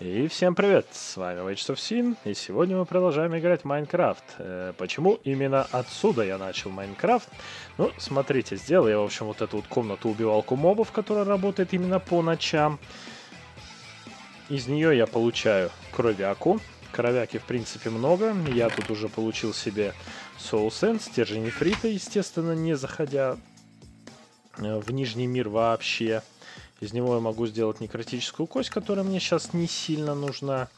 И всем привет, с вами Wages of Sin, и сегодня мы продолжаем играть в Майнкрафт. Почему именно отсюда я начал Майнкрафт? Ну, смотрите, сделал я, в общем, вот эту вот комнату-убивалку мобов, которая работает именно по ночам. Из нее я получаю кровяку. Кровяки, в принципе, много. Я тут уже получил себе Soul Sand, стержень эфрита, естественно, не заходя в Нижний мир вообще. Из него я могу сделать некротическую кость, которая мне сейчас не сильно нужна.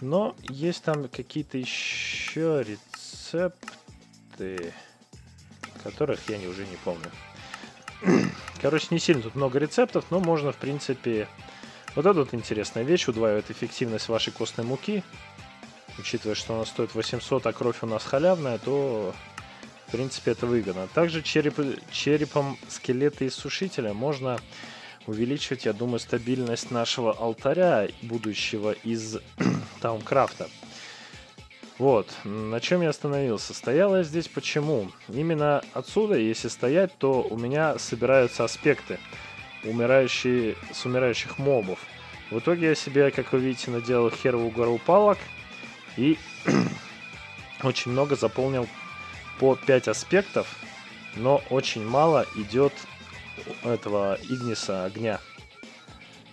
Но есть там какие-то еще рецепты, которых я уже не помню. Короче, не сильно тут много рецептов, но можно, в принципе... Вот эта вот интересная вещь, удваивает эффективность вашей костной муки. Учитывая, что она стоит 800, а кровь у нас халявная, то... В принципе, это выгодно. Также черепом скелета и сушителя можно... увеличивать, я думаю, стабильность нашего алтаря, будущего из Таункрафта. Вот, на чем я остановился. Стоял я здесь почему? Именно отсюда, если стоять, то у меня собираются аспекты с умирающих мобов. В итоге я себе, как вы видите, наделал херову гору палок и очень много заполнил по 5 аспектов, но очень мало идет... этого Игниса, огня.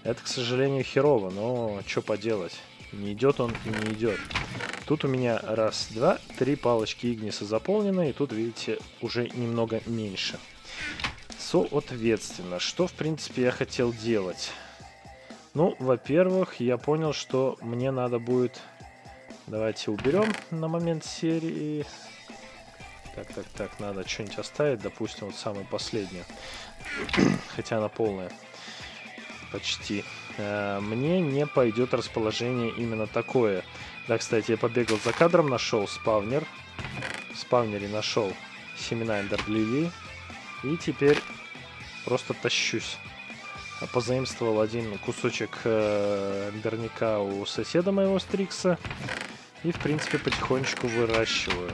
Это, к сожалению, херово, но что поделать. Не идет он и не идет. Тут у меня раз, два, три палочки Игниса заполнены, и тут, видите, уже немного меньше. Соответственно, что, в принципе, я хотел делать? Ну, во-первых, я понял, что мне надо будет... Давайте уберем на момент серии... Так, надо что-нибудь оставить, допустим, вот самую последнюю. Хотя она полная. Почти. Мне не пойдет расположение именно такое. Да, кстати, я побегал за кадром, нашел спавнер. В спавнере нашел семена Эндерлили. И теперь просто тащусь. Позаимствовал один кусочек эндерника у соседа моего Стрикса. И, в принципе, потихонечку выращиваю.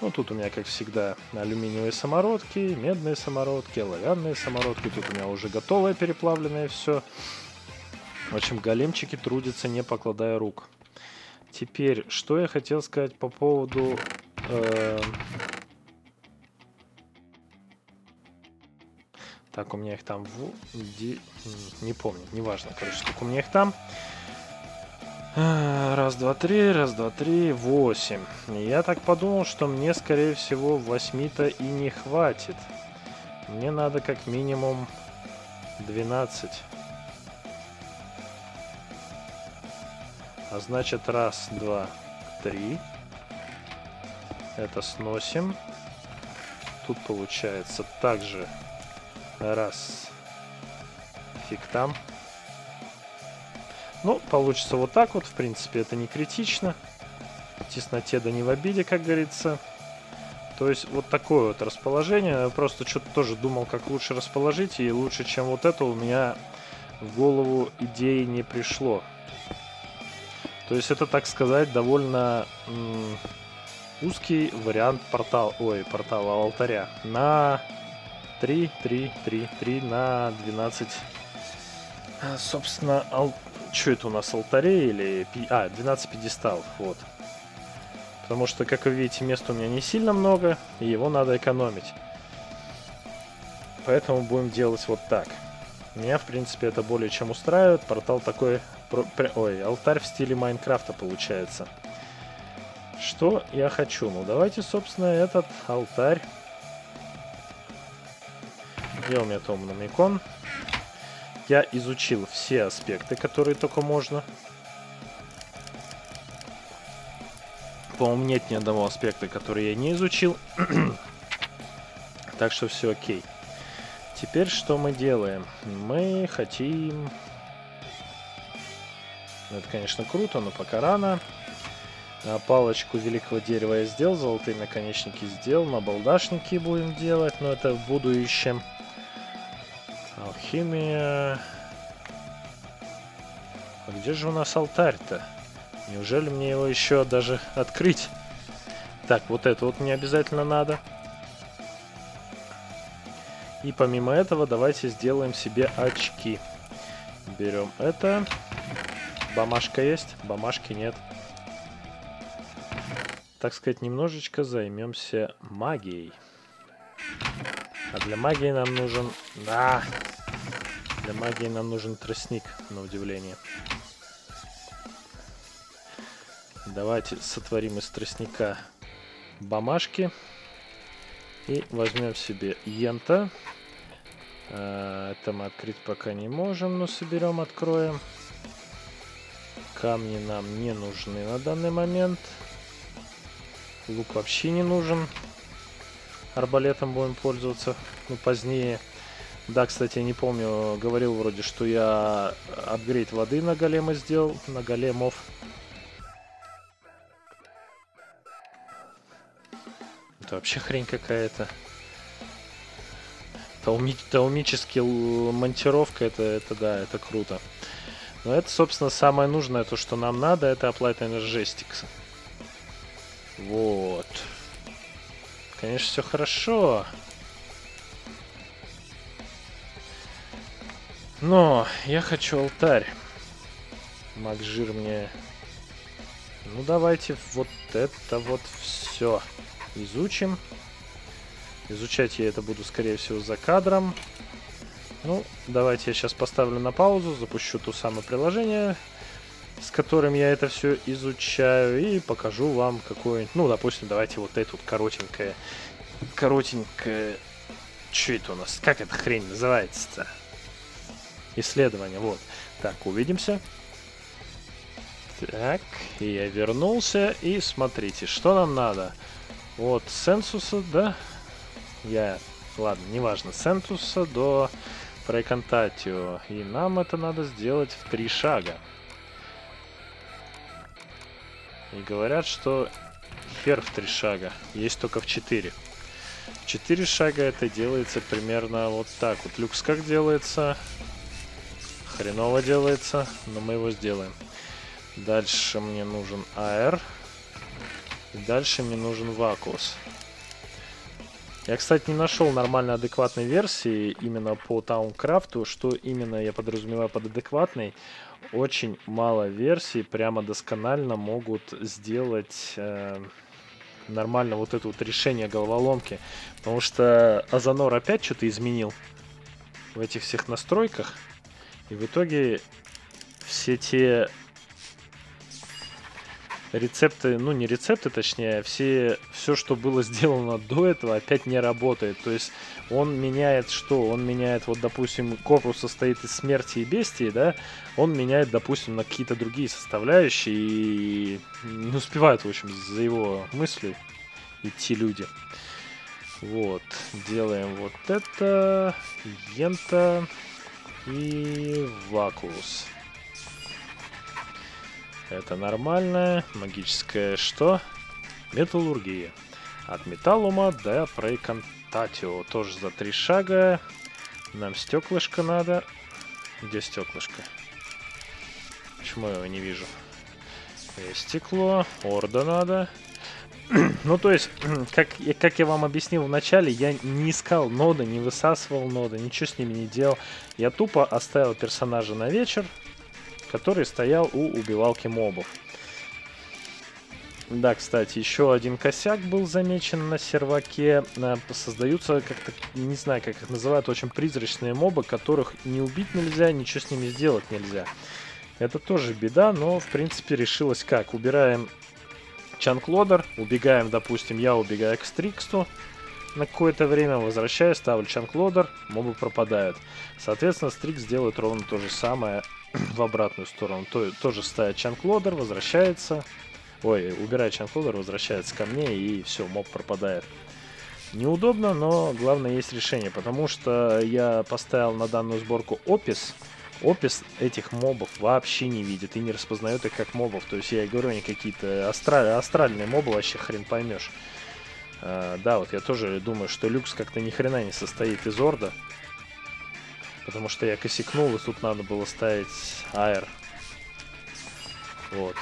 Ну, тут у меня, как всегда, алюминиевые самородки, медные самородки, оловянные самородки. Тут у меня уже готовое переплавленное все. В общем, големчики трудятся, не покладая рук. Теперь, что я хотел сказать по поводу... Так, у меня их там... Не помню, неважно, короче, сколько у меня их там. Раз, два, три, 8. Я так подумал, что мне, скорее всего, 8-то и не хватит. Мне надо как минимум 12. А значит, раз, два, три. Это сносим. Тут получается также раз. Фиг там. Ну, получится вот так вот, в принципе, это не критично. Тесноте да не в обиде, как говорится. То есть вот такое вот расположение. Я просто что-то тоже думал, как лучше расположить. И лучше, чем вот это, у меня в голову идеи не пришло. То есть это, так сказать, довольно узкий вариант портала алтаря. На 3, на 12. Собственно, алтарь. Что это у нас, алтарей или... 12 пьедесталов, вот. Потому что, как вы видите, места у меня не сильно много, и его надо экономить. Поэтому будем делать вот так. Меня, в принципе, это более чем устраивает. Портал такой... алтарь в стиле Майнкрафта получается. Что я хочу? Ну, давайте, собственно, этот алтарь... Где у меня Таумамометр? Я изучил все аспекты, которые только можно. По-моему, нет ни одного аспекта, который я не изучил. Так что все окей. Теперь что мы делаем? Мы хотим... Это, конечно, круто, но пока рано. Палочку великого дерева я сделал, золотые наконечники сделал, набалдашники будем делать, но это в будущем. Алхимия. А где же у нас алтарь-то? Неужели мне его еще даже открыть? Так, вот это вот мне обязательно надо. И помимо этого давайте сделаем себе очки. Берем это. Бамашка есть? Бамашки нет. Так сказать, немножечко займемся магией. А для магии нам нужен... Да! Для магии нам нужен тростник, на удивление. Давайте сотворим из тростника бамашки. И возьмем себе йента. Это мы открыть пока не можем, но соберем, откроем. Камни нам не нужны на данный момент. Лук вообще не нужен. Арбалетом будем пользоваться, ну, позднее. Да, кстати, я не помню, говорил вроде, что я апгрейд воды на голема сделал, на големов. Это вообще хрень какая-то. Таумический монтировка, это да, это круто. Но это, собственно, самое нужное, то, что нам надо, это Applied Energistics. Вот. Конечно, все хорошо. Но я хочу алтарь. Макжир мне... Ну, давайте вот это вот все изучим. Изучать я это буду, скорее всего, за кадром. Ну, давайте я сейчас поставлю на паузу, запущу то самое приложение, с которым я это все изучаю, и покажу вам какое-нибудь... Ну, допустим, давайте вот это вот коротенькое... Коротенькое... Че это у нас? Как эта хрень называется-то? Исследование, вот. Так, увидимся. Так, и я вернулся, и смотрите, что нам надо. От Сенсуса, да? Я... Ладно, неважно. Сенсуса до Праекантацио. И нам это надо сделать в 3 шага. И говорят, что хер в 3 шага. Есть только в 4. В 4 шага это делается примерно вот так. Вот люкс как делается? Хреново делается, но мы его сделаем. Дальше мне нужен Аэр. И дальше мне нужен Вакуос. Я, кстати, не нашел нормально адекватной версии именно по Таункрафту. Что именно я подразумеваю под адекватной? Очень мало версий прямо досконально могут сделать нормально вот это вот решение головоломки. Потому что Азонор опять что-то изменил в этих всех настройках. И в итоге все те рецепты, ну не рецепты, точнее, все, что было сделано до этого, опять не работает. То есть он меняет что? Он меняет, вот, допустим, корпус состоит из смерти и бестии, да? Он меняет, допустим, на какие-то другие составляющие, и не успевают, в общем, за его мыслью идти люди. Вот. Делаем вот это. Йента. И Вакуос. Это нормальное магическое что? Металлургия. От металлума до Праекантацио. Тоже за 3 шага. Нам стеклышко надо. Где стеклышко? Почему я его не вижу? Стекло. Орда надо. Ну, то есть, как я вам объяснил в начале, я не искал ноды, не высасывал ноды, ничего с ними не делал. Я тупо оставил персонажа на вечер, который стоял у убивалки мобов. Да, кстати, еще один косяк был замечен на серваке. Создаются как-то, не знаю, как их называют, очень призрачные мобы, которых не убить нельзя, ничего с ними сделать нельзя. Это тоже беда, но, в принципе, решилось как. Убираем... чанклодер, убегаем, допустим, я убегаю к Стриксу на какое-то время, возвращаюсь, ставлю чанклодер, мобы пропадают. Соответственно, Стрикс делает ровно то же самое в обратную сторону. Тоже ставит чанклодер, возвращается, ой, убирает чанклодер, возвращается ко мне, и все, моб пропадает. Неудобно, но главное есть решение, потому что я поставил на данную сборку Опис. Опис этих мобов вообще не видит и не распознает их как мобов. То есть я и говорю, они какие-то астральные мобы, вообще хрен поймешь. Да, вот я тоже думаю, что люкс как-то ни хрена не состоит из орда. Потому что я косякнул, и тут надо было ставить аэр. Вот.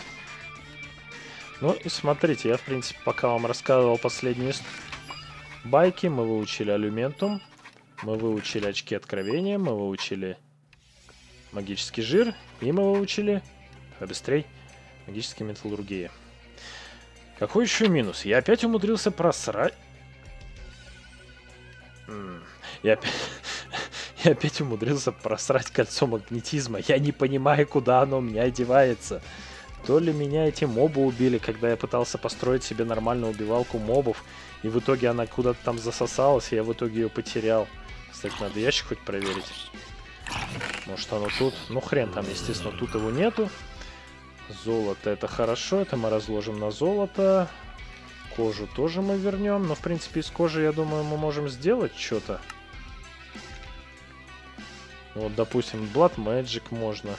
Ну и смотрите, я, в принципе, пока вам рассказывал последние байки, мы выучили алюментум, мы выучили очки откровения, мы выучили... магический жир, и мы выучили Побыстрей. Магическая металлургия. Какой еще минус? Я опять умудрился просрать... Я опять умудрился просрать кольцо магнетизма. Я не понимаю, куда оно у меня девается. То ли меня эти мобы убили, когда я пытался построить себе нормальную убивалку мобов, и в итоге она куда-то там засосалась, и я в итоге ее потерял. Кстати, надо ящик хоть проверить. Может, оно тут? Ну, хрен там, естественно, тут его нету. Золото — это хорошо, это мы разложим на золото. Кожу тоже мы вернем, но, в принципе, из кожи, я думаю, мы можем сделать что-то. Вот, допустим, Blood Magic можно.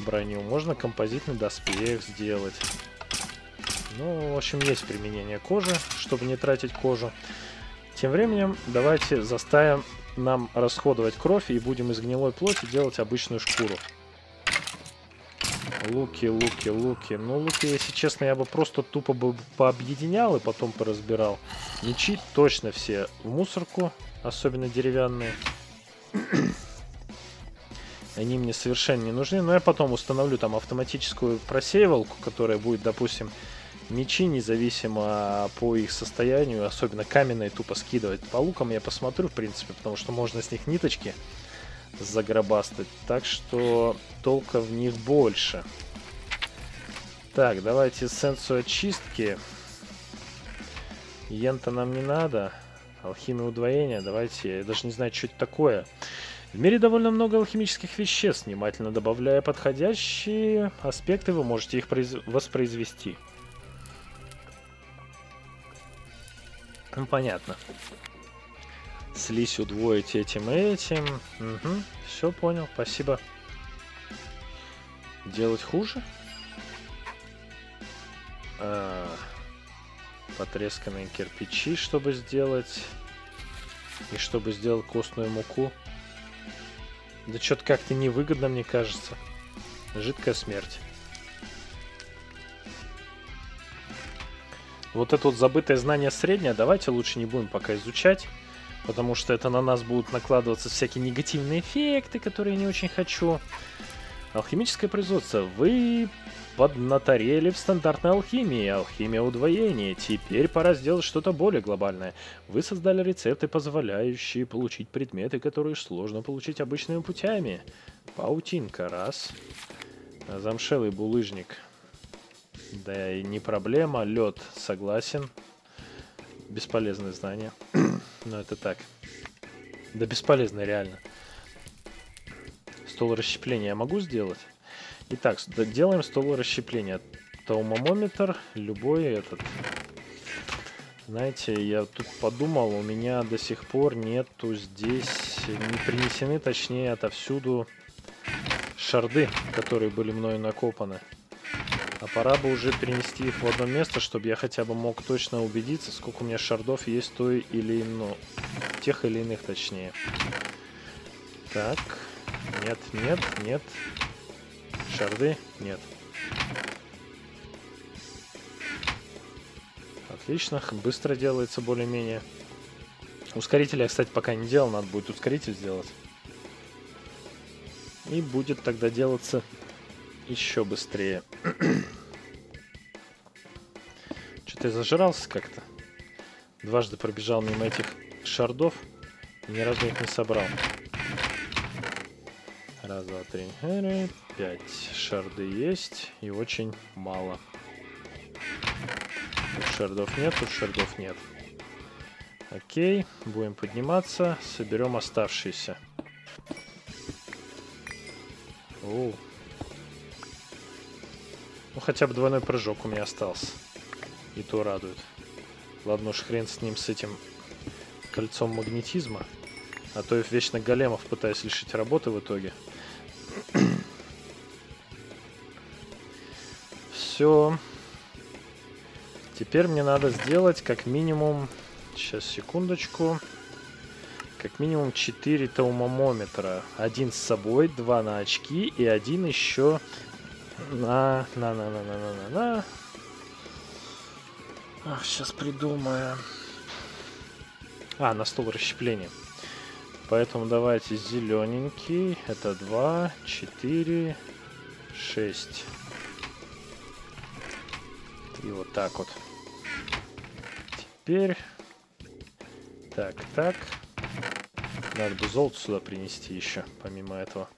Броню. Можно композитный доспех сделать. Ну, в общем, есть применение кожи, чтобы не тратить кожу. Тем временем, давайте заставим нам расходовать кровь и будем из гнилой плоти делать обычную шкуру. Луки, луки, луки. Ну, луки, если честно, я бы просто тупо бы пообъединял и потом поразбирал. Мечи точно все в мусорку, особенно деревянные. Они мне совершенно не нужны, но я потом установлю там автоматическую просеивалку, которая будет, допустим, мечи независимо по их состоянию, особенно каменные, тупо скидывать. По лукам я посмотрю, в принципе, потому что можно с них ниточки загробастать, так что толка в них больше. Так, давайте сенсу очистки. Йента нам не надо. Алхимия удвоения, давайте, я даже не знаю, что это такое. В мире довольно много алхимических веществ, внимательно добавляя подходящие аспекты, вы можете их воспроизвести. Ну, понятно. Слизь удвоить этим и этим. Угу, все понял, спасибо. Делать хуже? Потресканные кирпичи, чтобы сделать. И чтобы сделать костную муку. Да что-то как-то невыгодно, мне кажется. Жидкая смерть. Вот это вот забытое знание среднее давайте лучше не будем пока изучать. Потому что это на нас будут накладываться всякие негативные эффекты, которые я не очень хочу. Алхимическое производство. Вы поднаторели в стандартной алхимии. Алхимия удвоения. Теперь пора сделать что-то более глобальное. Вы создали рецепты, позволяющие получить предметы, которые сложно получить обычными путями. Паутинка. Раз. Замшелый булыжник. Да и не проблема. Лед. Согласен. Бесполезное знание. Но это так. Да бесполезно реально. Стол расщепления я могу сделать? Итак, делаем стол расщепления. Таумамометр, любой этот. Знаете, я тут подумал, у меня до сих пор нету здесь, не принесены, точнее, отовсюду шарды, которые были мною накопаны. А пора бы уже принести их в одно место, чтобы я хотя бы мог точно убедиться, сколько у меня шардов есть той или иной, тех или иных, точнее. Так, нет, нет, нет. Шарды? Нет. Отлично, быстро делается более-менее. Ускоритель я, кстати, пока не делал, надо будет ускоритель сделать. И будет тогда делаться... еще быстрее. Что-то я зажрался как-то. Дважды пробежал мимо этих шардов. И ни разу их не собрал. Раз, два, три, пять. Шарды есть. И очень мало. Тут шардов нет, тут шардов нет. Окей. Будем подниматься. Соберем оставшиеся. Оу. Ну, хотя бы двойной прыжок у меня остался. И то радует. Ладно уж, хрен с ним, с этим кольцом магнетизма. А то я вечно големов пытаюсь лишить работы в итоге. Все. Теперь мне надо сделать как минимум... Сейчас, секундочку. Как минимум 4 таумамометра. Один с собой, 2 на очки и один еще... На. Ах, сейчас придумаю. А, на стол расщепления. Поэтому давайте зелененький. Это 2, 4, 6. И вот так вот. Теперь. Так, так. Надо бы золото сюда принести еще, помимо этого.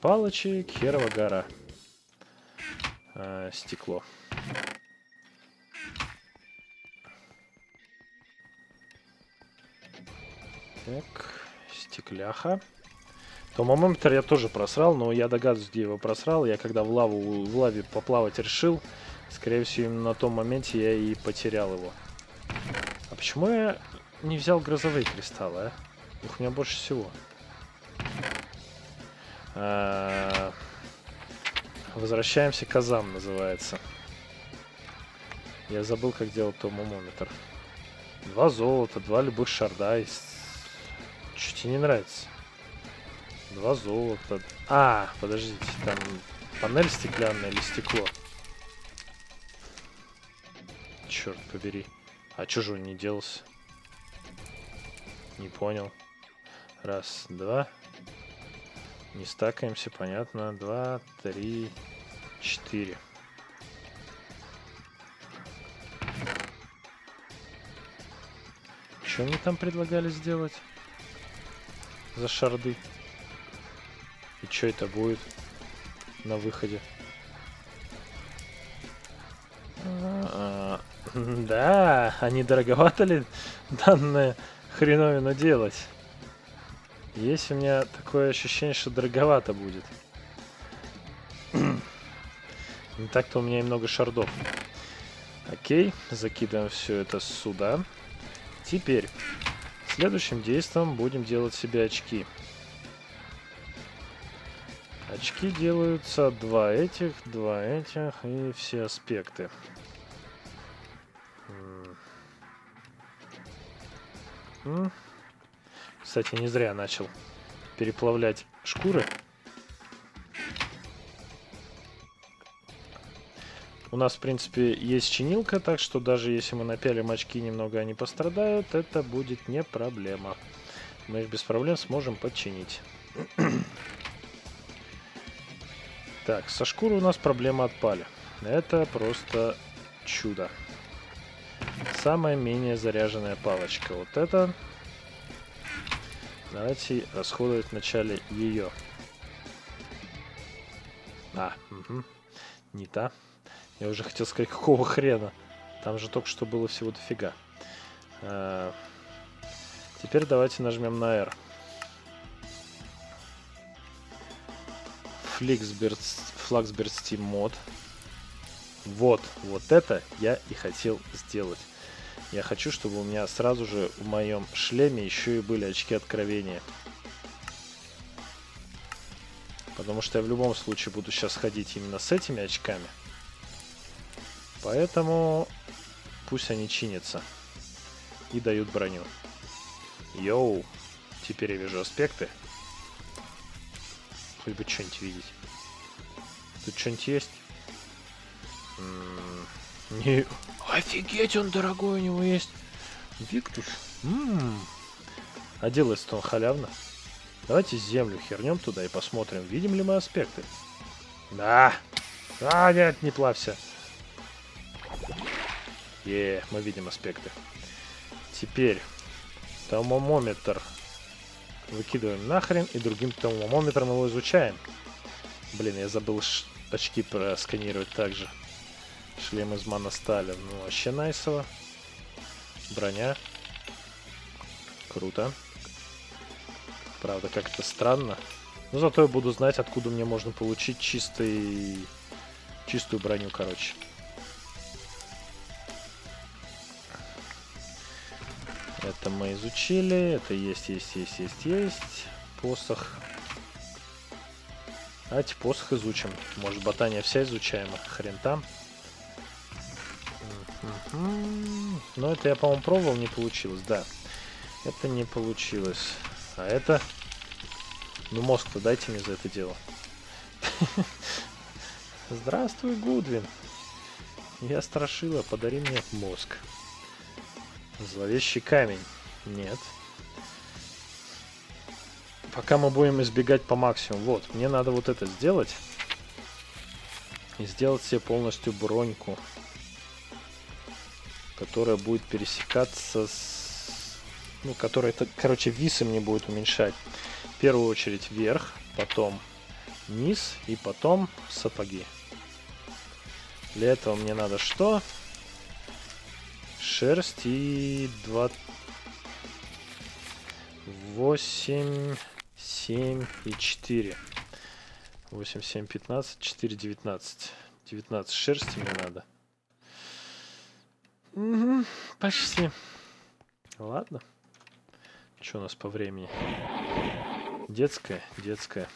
Палочек, херова гора. Стекло. Так, стекляха. Таумамометр я тоже просрал, но я догадываюсь, где его просрал. Я когда в лаве поплавать решил, скорее всего, именно на том моменте я и потерял его. А почему я не взял грозовые кристаллы, а? Их у меня больше всего. Возвращаемся к азам, называется. Я забыл, как делать таумамометр. 2 золота, 2 любых шарда. Чуть и не нравится. 2 золота. А, подождите, там панель стеклянная или стекло? Черт побери. А чё же он не делался? Не понял. 1, 2. Не стакаемся, понятно. 2, 3, 4. Что мне там предлагали сделать? За шарды. И что это будет на выходе? Да, они дороговато ли данное хреновину делать? Есть у меня такое ощущение, что дороговато будет. Не так-то у меня и много шардов. Окей, закидываем все это сюда. Теперь следующим действием будем делать себе очки. Очки делаются 2 этих и все аспекты. Кстати, не зря начал переплавлять шкуры. У нас, в принципе, есть чинилка, так что даже если мы напялим очки, немного они пострадают, это будет не проблема. Мы их без проблем сможем подчинить. Так, со шкуры у нас проблемы отпали. Это просто чудо. Самая менее заряженная палочка. Вот это. Давайте расходовать вначале ее. Не та. Я уже хотел сказать, какого хрена. Там же только что было всего дофига. Теперь давайте нажмем на R. Flexberz Team Mod. Вот это я и хотел сделать. Я хочу, чтобы у меня сразу же в моем шлеме еще и были очки откровения. Потому что я в любом случае буду сейчас ходить именно с этими очками. Поэтому пусть они чинятся и дают броню. Йоу, теперь я вижу аспекты. Хоть бы что-нибудь видеть. Тут что-нибудь есть? Не... Офигеть, он дорогой, у него есть Виктус. А делается-то он халявно. Давайте землю хернем туда и посмотрим, видим ли мы аспекты. Да. А, нет, не плавься. Мы видим аспекты. Теперь таумамометр выкидываем нахрен и другим таумамометром его изучаем. Блин, я забыл очки просканировать также. Шлем из моносталя. Ну, вообще найсово. Броня. Круто. Правда, как-то странно. Но зато я буду знать, откуда мне можно получить чистую броню, короче. Это мы изучили. Это есть. Посох. Давайте посох изучим. Может, ботания вся изучаема. Хрен там. Но это я, по-моему, пробовал, не получилось, да. Это не получилось. А это... Ну, мозг-то дайте мне за это дело. Здравствуй, Гудвин. Я страшила, подари мне мозг. Зловещий камень. Нет. Пока мы будем избегать по максимуму. Вот, мне надо вот это сделать. и сделать себе полностью броньку, которая будет пересекаться с... Ну, которая, короче, висы мне будет уменьшать. В первую очередь вверх, потом низ и потом сапоги. Для этого мне надо что? Шерсть и 2... 8, 7 и 4. 8, 7, 15, 4, 19. 19 шерсти мне надо. Угу, почти. Ладно. Что у нас по времени? Детская, детская.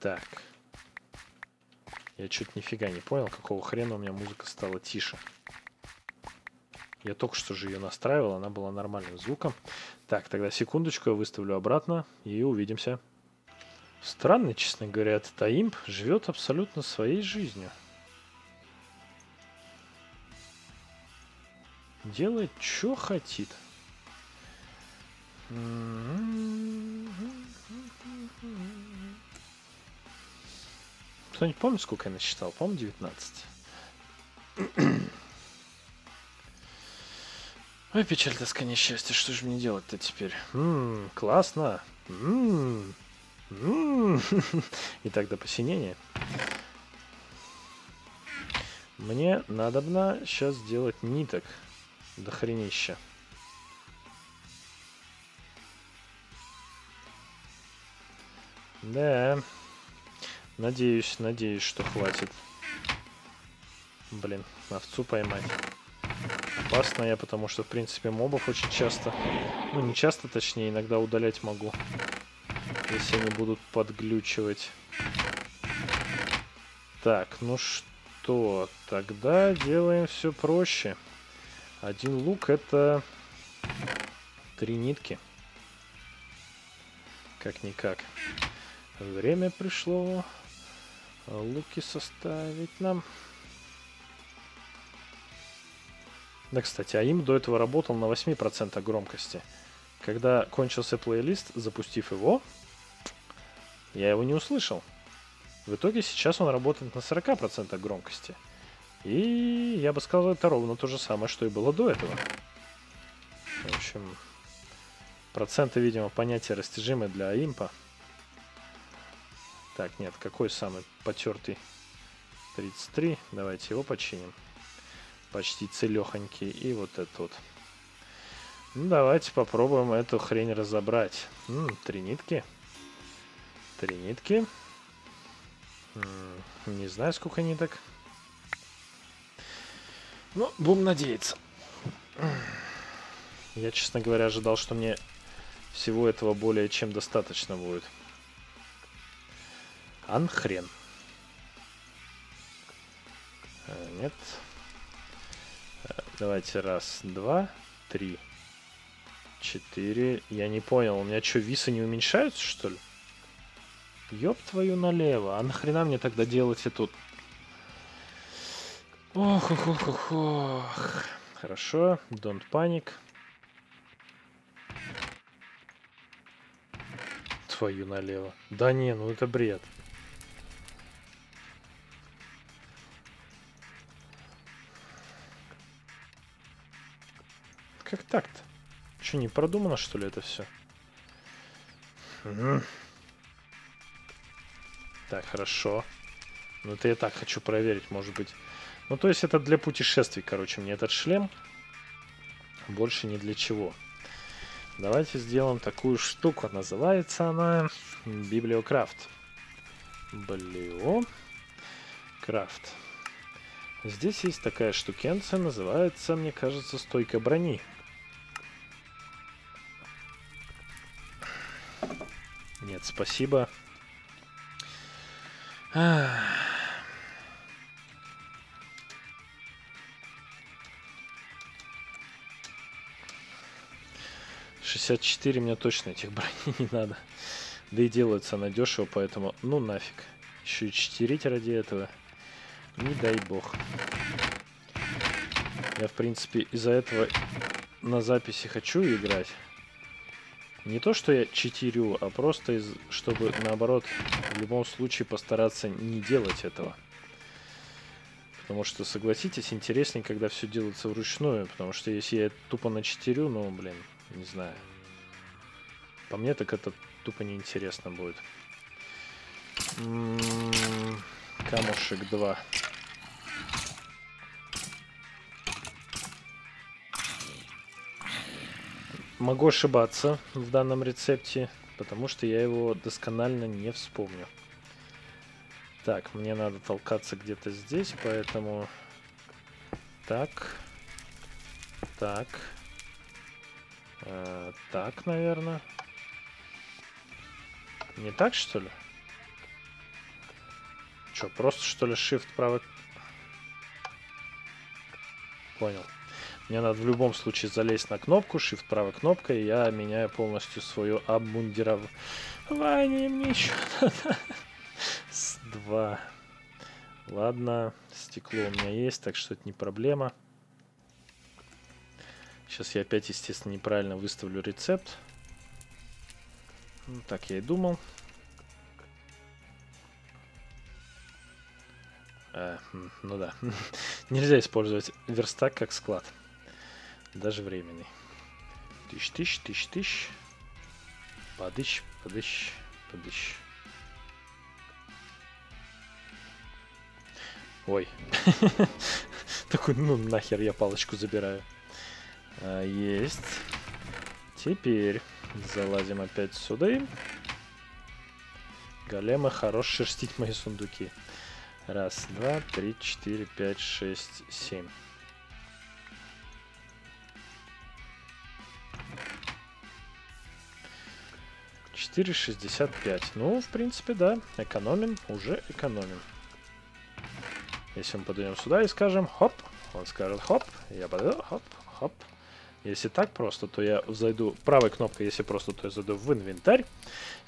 Так. Я чуть нифига не понял, какого хрена у меня музыка стала тише. Я только что же ее настраивал, она была нормальным звуком. Так, тогда секундочку, я выставлю обратно и увидимся. Странный, честно говоря, этот аимп живет абсолютно своей жизнью. Делает, что хотит. Кто-нибудь помнит, сколько я насчитал? По-моему, 19. Ой, печаль, тоска, несчастье, что же мне делать-то теперь? Классно. Итак, до посинения. Мне надобно сейчас сделать ниток до хренища. Да. Надеюсь, надеюсь, что хватит. Блин, овцу поймать. Опасно я, потому что, в принципе, мобов очень часто, ну не часто, точнее, иногда удалять могу, если они будут подглючивать. Так, ну что, тогда делаем все проще. Один лук — это 3 нитки. Как-никак. Время пришло луки составить нам. Да, кстати, а им до этого работал на 8% громкости. Когда кончился плейлист, запустив его, я его не услышал. В итоге сейчас он работает на 40% громкости. И я бы сказал, это ровно то же самое, что и было до этого. В общем, проценты, видимо, понятие растяжимое для импа. Так, нет, какой самый потертый? 33. Давайте его починим. Почти целехонький. И вот этот вот. Ну, давайте попробуем эту хрень разобрать. 3 нитки. 3 нитки. Не знаю, сколько ниток. Ну, будем надеяться. Я, честно говоря, ожидал, что мне всего этого более чем достаточно будет. Анхрен. Нет. Давайте раз, два, три, 4. Я не понял, у меня что, висы не уменьшаются, что ли? Ёб твою налево. А нахрена мне тогда делать и тут? Ох, ох, ох, ох, ох. Хорошо, don't panic. Твою налево. Да не, ну это бред. Как так-то? Что, не продумано, что ли, это все? Так, хорошо. Ну, это я так хочу проверить, может быть. Ну, то есть, это для путешествий, короче, мне этот шлем. Больше ни для чего. Давайте сделаем такую штуку. Называется она Библиокрафт. Библиокрафт. Здесь есть такая штукенция, называется, мне кажется, стойка брони. Нет, спасибо. — 64 мне точно этих броней не надо. Да и делается она дешево, поэтому ну нафиг. Еще и читерить ради этого. Не дай бог. Я, в принципе, из-за этого на записи хочу играть. Не то, что я читерю, а просто, чтобы, наоборот, в любом случае постараться не делать этого. Потому что, согласитесь, интереснее, когда все делается вручную. Потому что если я тупо начитерю, ну, блин, не знаю. По мне так это тупо неинтересно будет. Камушек 2. Могу ошибаться в данном рецепте, потому что я его досконально не вспомню. Так, мне надо толкаться где-то здесь, поэтому... Так. Так. Так, наверное. Не так, что ли? Чё, просто, что ли, shift правый? Понял. Мне надо в любом случае залезть на кнопку, shift правой кнопкой, и я меняю полностью свою обмундирование. Мне еще надо с 2. Ладно, стекло у меня есть, так что это не проблема. Сейчас я опять, естественно, неправильно выставлю рецепт. Ну, так я и думал. Ну да. Нельзя использовать верстак как склад. Даже временный. Тысяч. Подыщ. Ой. Такой, ну нахер я палочку забираю. Есть. Теперь залазим опять сюда. Големы хорош шерстить мои сундуки. 1, 2, 3, 4, 5, 6, 7. $4.65. Ну, в принципе, да. Экономим, уже экономим. Если мы подойдем сюда и скажем хоп, он скажет хоп, я подойду хоп, хоп. Если так просто, то я зайду правой кнопкой, если просто, то я зайду в инвентарь.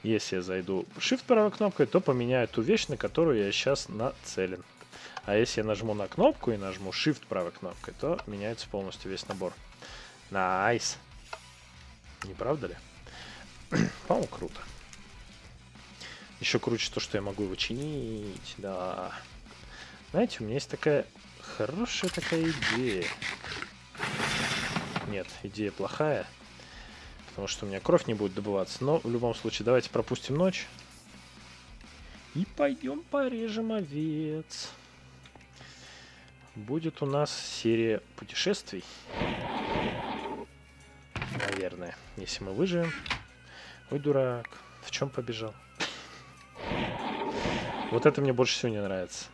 Если я зайду shift правой кнопкой, то поменяю ту вещь, на которую я сейчас нацелен. А если я нажму на кнопку и нажму shift правой кнопкой, то меняется полностью весь набор. Найс! Не правда ли? По-моему, круто. Еще круче то, что я могу его чинить. Да. Знаете, у меня есть такая хорошая такая идея. Нет, идея плохая, потому что у меня кровь не будет добываться. Но в любом случае, давайте пропустим ночь. И пойдем порежем овец. Будет у нас серия путешествий. Наверное, если мы выживем. Ой, дурак, в чем побежал? Вот это мне больше всего не нравится.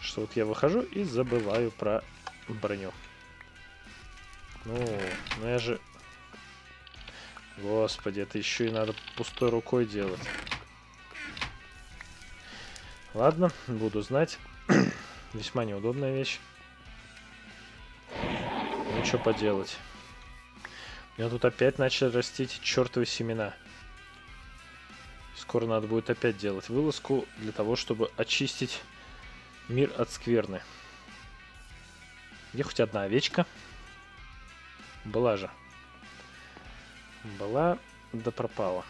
Что вот я выхожу и забываю про броню. Ну я же... Господи, это еще и надо пустой рукой делать. Ладно, буду знать. Весьма неудобная вещь. Ну что поделать. У меня тут опять начали расти эти чертовы семена. Скоро надо будет опять делать вылазку для того, чтобы очистить мир от скверны. Где хоть одна овечка? Была же. Была, да пропала.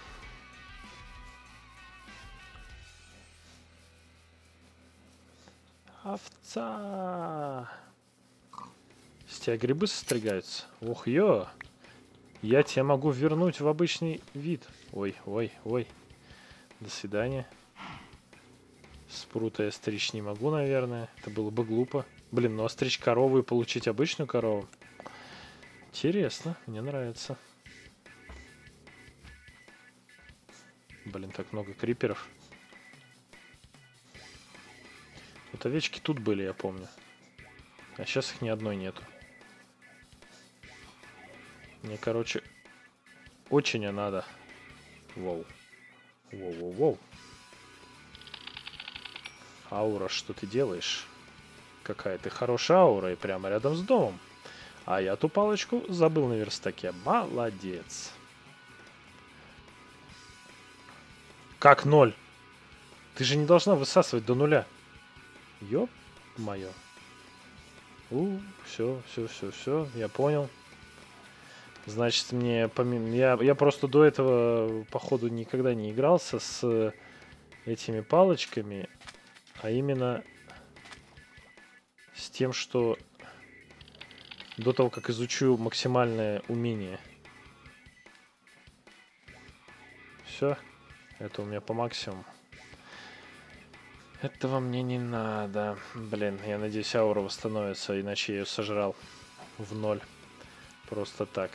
Овца! С тебя грибы состригаются? Ух, ё! Я тебя могу вернуть в обычный вид. Ой, ой, ой. До свидания. Спрута я стричь не могу, наверное. Это было бы глупо. Блин, ну а стричь корову и получить обычную корову? Интересно, мне нравится. Блин, так много криперов. Вот овечки тут были, я помню. А сейчас их ни одной нету. Мне, короче, очень надо. Воу. Воу-воу-воу. Аура, что ты делаешь? Какая ты хорошая аура и прямо рядом с домом. А я ту палочку забыл на верстаке. Молодец. Как 0? Ты же не должна высасывать до 0. Ёп-моё. Все, я понял. Значит, мне помимо... Я просто до этого, походу, никогда не игрался с этими палочками, а именно с тем, что до того, как изучу максимальное умение. Все, это у меня по максимуму. Этого мне не надо. Блин, я надеюсь, аура восстановится, иначе я ее сожрал в ноль. Просто так.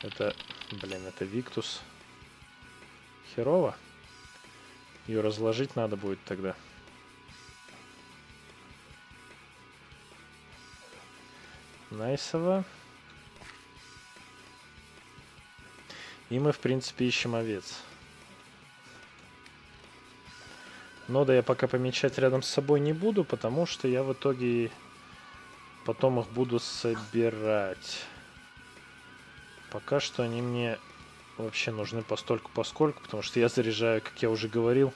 Это, блин, это Виктус. Херово. Ее разложить надо будет тогда. Найсово. И мы, в принципе, ищем овец. Но да, я пока помечать рядом с собой не буду, потому что я в итоге потом их буду собирать. Пока что они мне вообще нужны постольку-поскольку, потому что я заряжаю, как я уже говорил,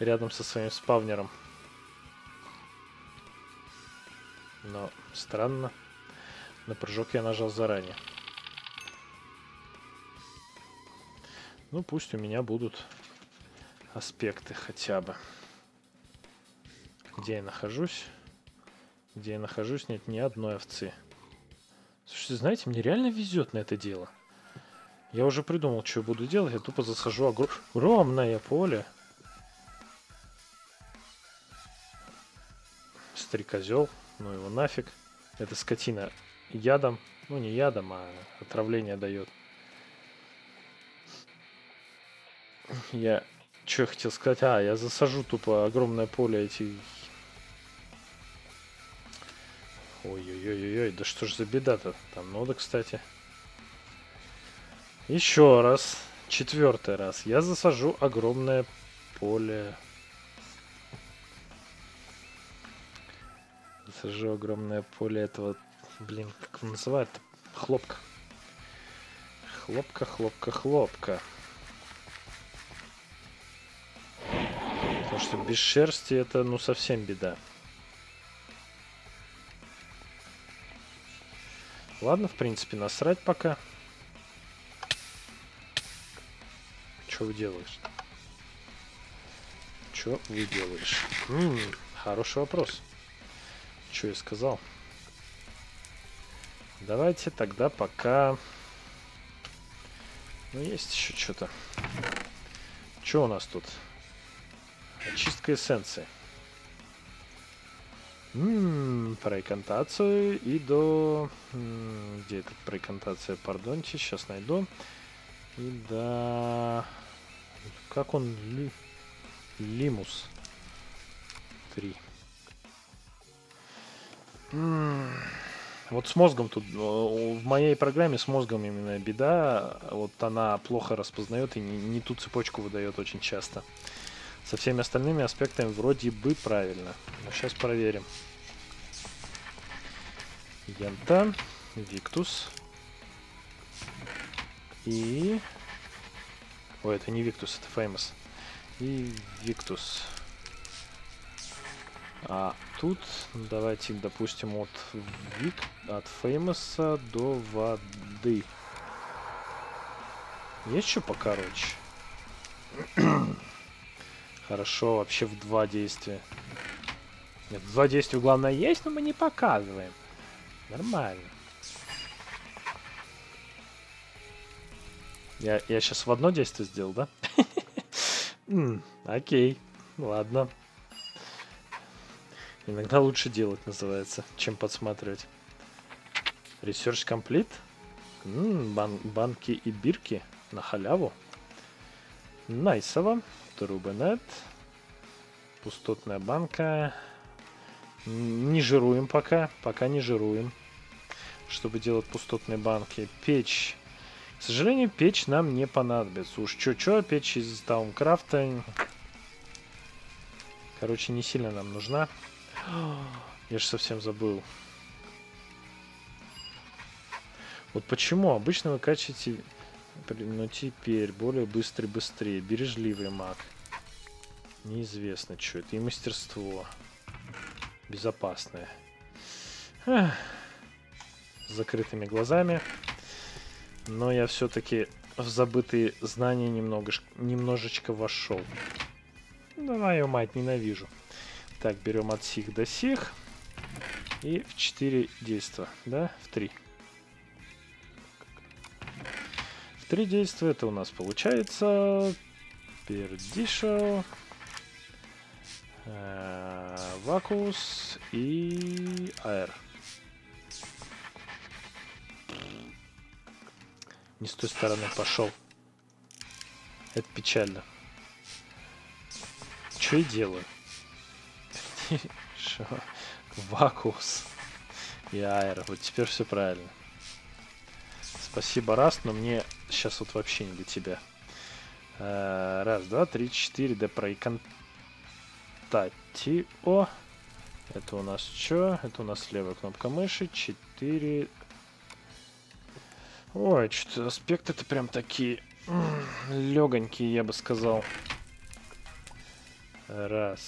рядом со своим спавнером. Но странно. На прыжок я нажал заранее. Ну, пусть у меня будут аспекты хотя бы. Где я нахожусь? Где я нахожусь, нет ни одной овцы. Слушайте, знаете, мне реально везет на это дело. Я уже придумал, что я буду делать. Я тупо засажу огромное поле. Стрикозел. Ну его нафиг. Эта скотина ядом. Ну не ядом, а отравление дает. Я... Что я хотел сказать? А, я засажу тупо огромное поле этих... Ой-ой-ой-ой, да что ж за беда-то? Там нода, кстати. Еще раз. Четвертый раз. Я засажу огромное поле. Засажу огромное поле этого... Блин, как он называет-то? Хлопка. Хлопка. Потому что без шерсти это, ну, совсем беда. Ладно, в принципе, насрать пока. Чё вы делаешь? Хороший вопрос. Чё я сказал? Давайте тогда пока... Ну, есть еще что-то. Чё у нас тут? Очистка эссенции. Праекантацию и до... Где эта праекантация? Пардонте, сейчас найду. И до... Как он? Лимус. 3. Вот с мозгом тут... В моей программе с мозгом именно беда. Вот она плохо распознает и не ту цепочку выдает очень часто. Со всеми остальными аспектами вроде бы правильно. Но сейчас проверим. Янта, Виктус. И... Ой, это не Виктус, это Феймос. И Виктус. А тут давайте, допустим, от Феймоса до воды. Есть что покороче? Хорошо, вообще в два действия. Нет, в два действия главное есть, но мы не показываем. Нормально. Я сейчас в одно действие сделал, да? Окей, ладно. Иногда лучше делать, называется, чем подсматривать. Research complete. Банки и бирки на халяву. Найсово. Рубенет. Пустотная банка. Не жируем пока. Пока не жируем. Чтобы делать пустотные банки. Печь. К сожалению, печь нам не понадобится. Уж чё-чё, печь из Таункрафта. Короче, не сильно нам нужна. Я же совсем забыл. Вот почему обычно вы качаете... Но теперь более быстрее. Бережливый маг. Неизвестно, что это. И мастерство. Безопасное. Ах. с закрытыми глазами. Но я все-таки в забытые знания немножечко вошел. Давай, ее мать, ненавижу. Так, берем от сих до сих. И в 4 действия, да? В 3. В 3 действия это у нас получается... Пердишо, Вакуос и Аэр. Не с той стороны пошел. Это печально. Что я делаю? Вакуос и Аэр. Вот теперь все правильно. Спасибо, раз, но мне сейчас вот вообще не до тебя. Раз, два, три, четыре. Да, Праекантацио. Это у нас что? Это у нас левая кнопка мыши. 4. Ой, что-то аспекты-то прям такие легонькие, я бы сказал. Раз,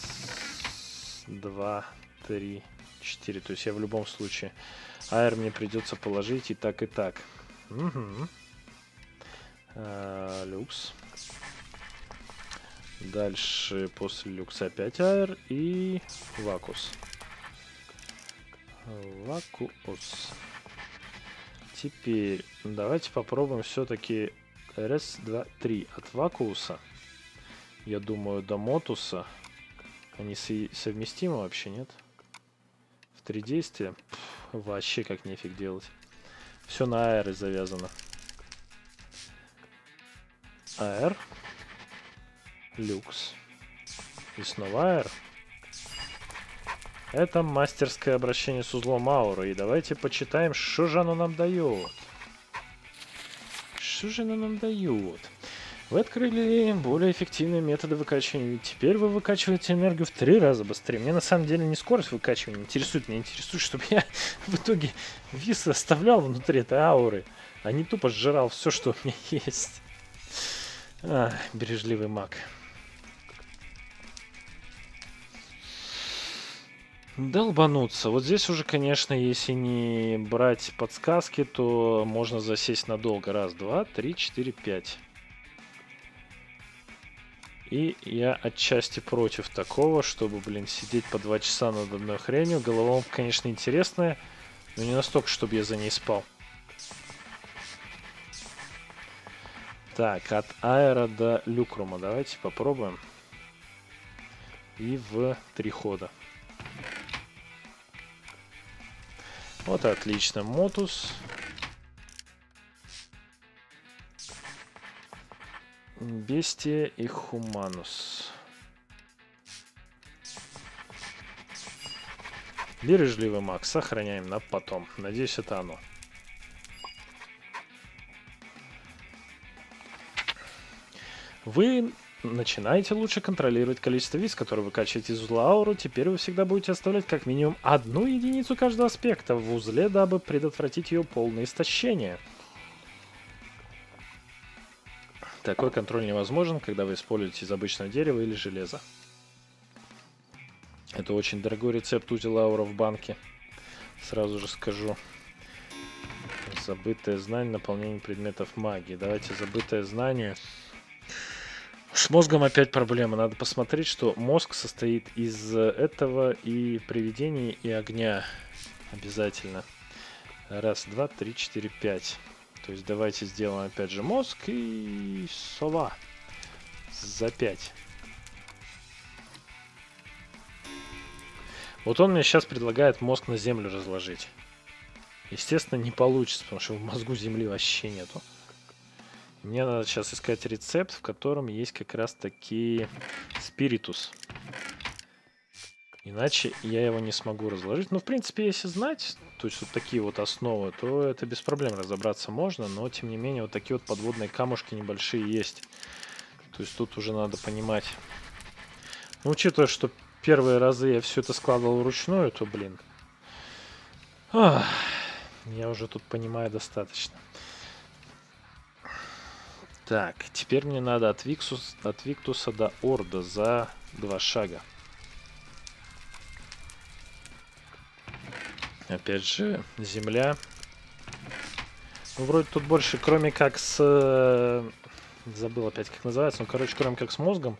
два, три, четыре. То есть я в любом случае Аэр мне придется положить и так, и так. Угу. Люкс. Дальше после люкса опять Аэр и Вакуос. Вакуос. Теперь давайте попробуем все-таки раз, два, три от Вакуоса. Я думаю, до Мотуса. Они совместимы вообще, нет? В 3 действия. Пфф, вообще как нефиг делать. Все на Аэры завязано. Аэр. Люкс. И снова Аэр. Это мастерское обращение с узлом ауры. И давайте почитаем, что же оно нам дает. Что же оно нам дает? Вы открыли более эффективные методы выкачивания. Теперь вы выкачиваете энергию в 3 раза быстрее. Мне на самом деле не скорость выкачивания интересует. Меня интересует, чтобы я в итоге вис оставлял внутри этой ауры, а не тупо сжирал все, что у меня есть. А, бережливый маг. Долбануться. Вот здесь уже, конечно, если не брать подсказки, то можно засесть надолго. Раз, два, три, четыре, пять. И я отчасти против такого, чтобы, блин, сидеть по 2 часа над одной хренью. Головолом, конечно, интересная, но не настолько, чтобы я за ней спал. Так, от Аэра до Люкрума. Давайте попробуем. И в 3 хода. Вот отлично, Мотус. Бестия и Хуманус. Бережливый маг, сохраняем на потом. Надеюсь, это оно. Вы начинаете лучше контролировать количество виз, которые вы качаете из узла ауру. Теперь вы всегда будете оставлять как минимум 1 единицу каждого аспекта в узле, дабы предотвратить ее полное истощение. Такой контроль невозможен, когда вы используете из обычного дерева или железа. Это очень дорогой рецепт узел аура в банке. Сразу же скажу. Забытое знание, наполнение предметов магии. Давайте забытое знание... С мозгом опять проблема. Надо посмотреть, что мозг состоит из этого и привидений, и огня. Обязательно. Раз, два, три, четыре, пять. То есть давайте сделаем опять же мозг и сова. За 5. Вот он мне сейчас предлагает мозг на землю разложить. Естественно, не получится, потому что в мозгу земли вообще нету. Мне надо сейчас искать рецепт, в котором есть как раз таки спиритус. Иначе я его не смогу разложить. Но, в принципе, если знать, то есть вот такие вот основы, то это без проблем разобраться можно. Но, тем не менее, вот такие вот подводные камушки небольшие есть. То есть тут уже надо понимать. Ну, учитывая, что первые разы я все это складывал вручную, то, блин, ах, я уже тут понимаю достаточно. Так, теперь мне надо от Виктуса до Орда за 2 шага. Опять же, земля, Вроде тут больше, кроме как с... Забыл опять, как называется. Ну, короче, кроме как с мозгом,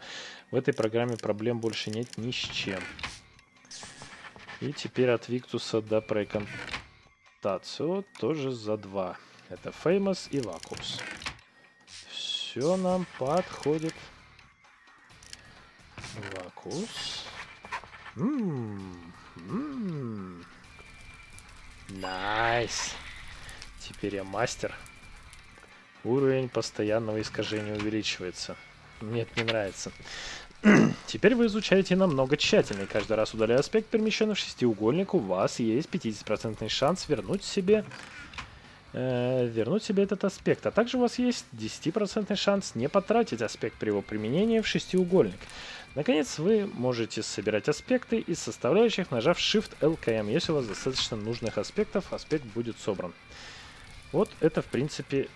в этой программе проблем больше нет ни с чем. И теперь от Виктуса до Праекантацио тоже за 2. Это Феймос и Лакус. Все нам подходит. Лакус. Найс. Теперь я мастер. Уровень постоянного искажения увеличивается. Мне это не нравится. Теперь вы изучаете намного тщательнее. Каждый раз, удаляя аспект, перемещенный в шестиугольник, у вас есть 50% шанс вернуть себе этот аспект. А также у вас есть 10% шанс не потратить аспект при его применении в шестиугольник. Наконец, вы можете собирать аспекты из составляющих, нажав Shift-LKM. Если у вас достаточно нужных аспектов, аспект будет собран. Вот это, в принципе...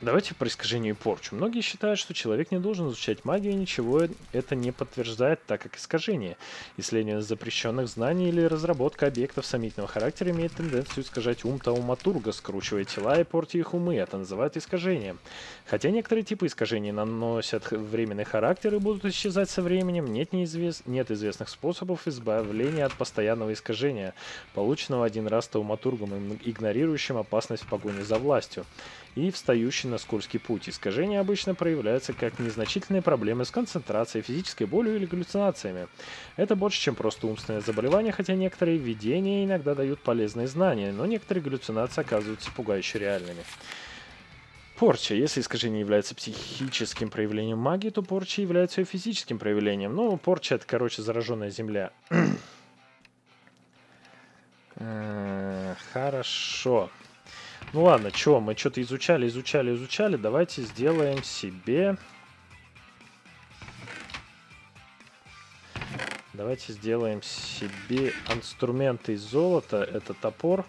Давайте про искажение и порчу. Многие считают, что человек не должен изучать магию, и ничего это не подтверждает, так как искажение, исследование запрещенных знаний или разработка объектов сомнительного характера имеет тенденцию искажать ум тауматурга, скручивая тела и портя их умы. Это называют искажением. Хотя некоторые типы искажений наносят временный характер и будут исчезать со временем, нет известных способов избавления от постоянного искажения, полученного один раз тауматургом, игнорирующим опасность в погоне за властью и встающий на скользкий путь. Искажения обычно проявляются как незначительные проблемы с концентрацией, физической болью или галлюцинациями. Это больше, чем просто умственное заболевание, хотя некоторые видения иногда дают полезные знания, но некоторые галлюцинации оказываются пугающе реальными. Порча. Если искажение является психическим проявлением магии, то порча является ее физическим проявлением. Ну, порча — это, короче, зараженная земля. Хорошо. Ну ладно, чё, мы что-то изучали. Давайте сделаем себе... инструменты из золота. Это топор.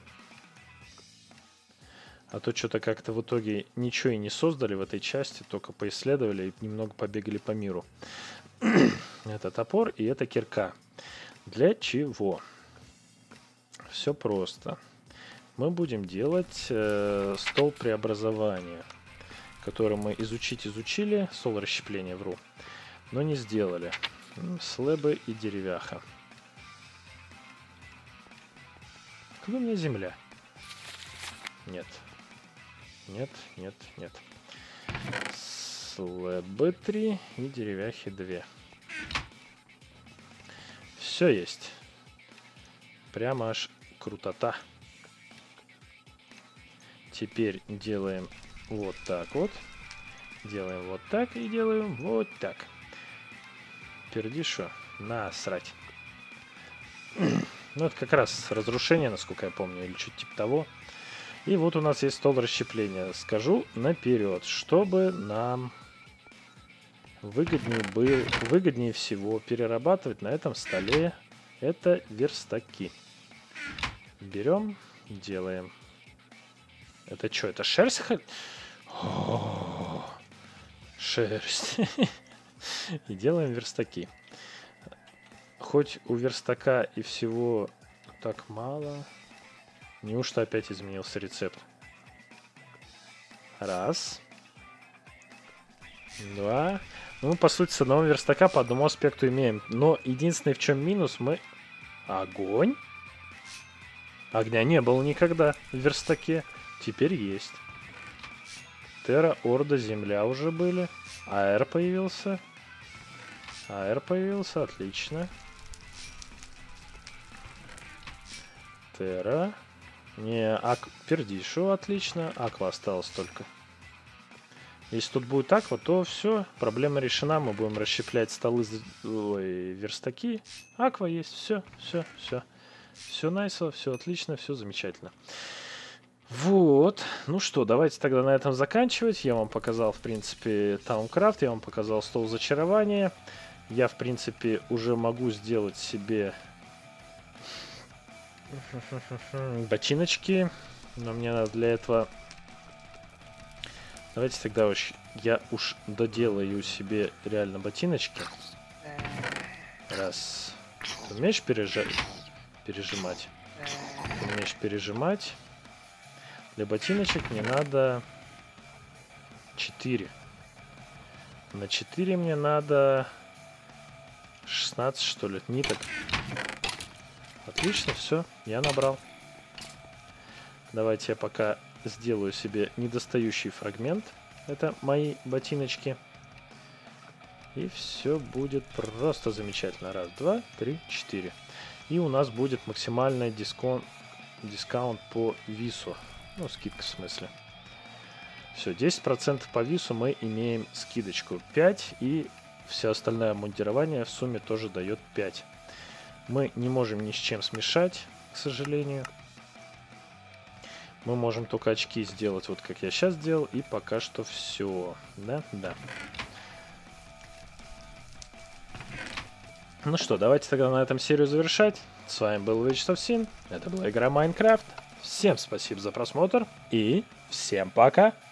А то что-то как-то в итоге ничего и не создали в этой части. Только поисследовали и немного побегали по миру. Это топор и это кирка. Для чего? Все просто. Мы будем делать стол преобразования, который мы изучили, стол расщепления, вру, но не сделали. Слэбы и деревяха. Куда у меня земля? Нет. Нет. Слэбы 3 и деревяхи 2. Все есть. Прямо аж крутота. Теперь делаем вот так вот. Делаем вот так и делаем вот так. Пердишо. Насрать. Ну, это как раз разрушение, насколько я помню, или что-то типа того. И вот у нас есть стол расщепления. Скажу наперед, чтобы нам выгоднее всего перерабатывать на этом столе. Это верстаки. Берем, делаем. Это что, это шерсть? О, шерсть. И делаем верстаки. Хоть у верстака и всего так мало. Неужто опять изменился рецепт? Раз. Два. Ну, мы, по сути, с одного верстака по одному аспекту имеем. Но единственное, в чем минус, мы... Огонь? Огня не было никогда в верстаке. Теперь есть. Терра, Орда, Земля уже были. Аэр появился. Отлично. Терра. Не, Пердишо, отлично. Аква осталось только. Если тут будет Аква, то все. Проблема решена. Мы будем расщеплять столы, верстаки. Аква есть. Все. Все найсово, все отлично, все замечательно. Вот, ну что, давайте тогда на этом заканчивать. Я вам показал, в принципе, Таункрафт, я вам показал стол зачарования. Я, в принципе, уже могу сделать себе ботиночки, но мне надо для этого... Давайте тогда я доделаю себе реально ботиночки. Раз. Ты умеешь пережимать? Ты умеешь пережимать? Для ботиночек мне надо 4. На 4 мне надо 16, что ли, ниток. Отлично, все, я набрал. Давайте я пока сделаю себе недостающий фрагмент. Это мои ботиночки. И все будет просто замечательно. Раз, два, три, 4. И у нас будет максимальный дисконт по вису. Ну, скидка в смысле. Все, 10% по вису мы имеем скидочку. 5, и все остальное мундирование в сумме тоже дает 5. Мы не можем ни с чем смешать, к сожалению. Мы можем только очки сделать, вот как я сейчас делал. И пока что все. Да, да. Ну что, давайте тогда на этом серию завершать. С вами был Wages of Sin. Это была игра Майнкрафт. Всем спасибо за просмотр и всем пока!